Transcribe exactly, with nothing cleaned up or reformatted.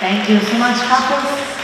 Thank you so much, couples.